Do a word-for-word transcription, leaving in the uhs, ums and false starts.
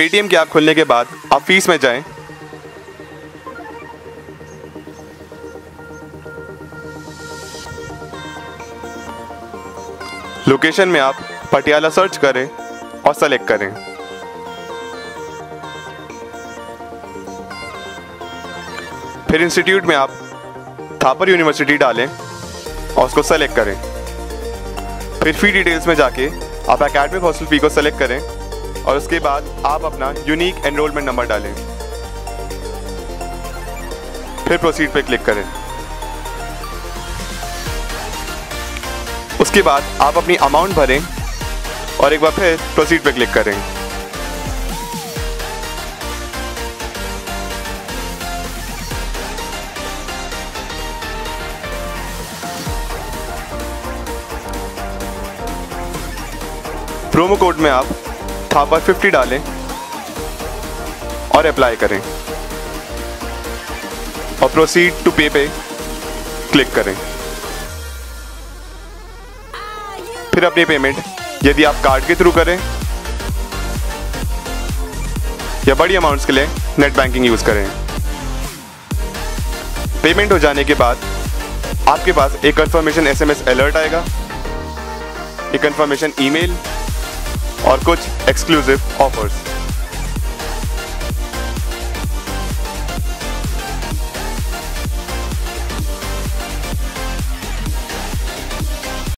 Paytm की app खोलने के बाद आप फीस में जाएं। लोकेशन में आप पटियाला सर्च करें और सेलेक्ट करें। फिर इंस्टीट्यूट में आप थापर यूनिवर्सिटी डालें और उसको सेलेक्ट करें। फिर फी डिटेल्स में जाके आप एकेडमिक हॉस्टल फी को सेलेक्ट करें और उसके बाद आप अपना यूनिक एनरोलमेंट नंबर डालें। फिर प्रोसीड पे क्लिक करें। उसके बाद आप अपनी अमाउंट भरें और एक बार फिर प्रोसीड पे क्लिक करें। प्रोमो कोड में आप थापर फिफ्टी डालें और अप्लाई करें और प्रोसीड टू पे पे क्लिक करें। फिर अपनी पेमेंट यदि आप कार्ड के थ्रू करें या बड़ी अमाउंट्स के लिए नेट बैंकिंग यूज़ करें। पेमेंट हो जाने के बाद आपके पास एक कंफर्मेशन एसएमएस अलर्ट आएगा, एक कंफर्मेशन ईमेल और कुछ एक्सक्लूसिव ऑफर्स।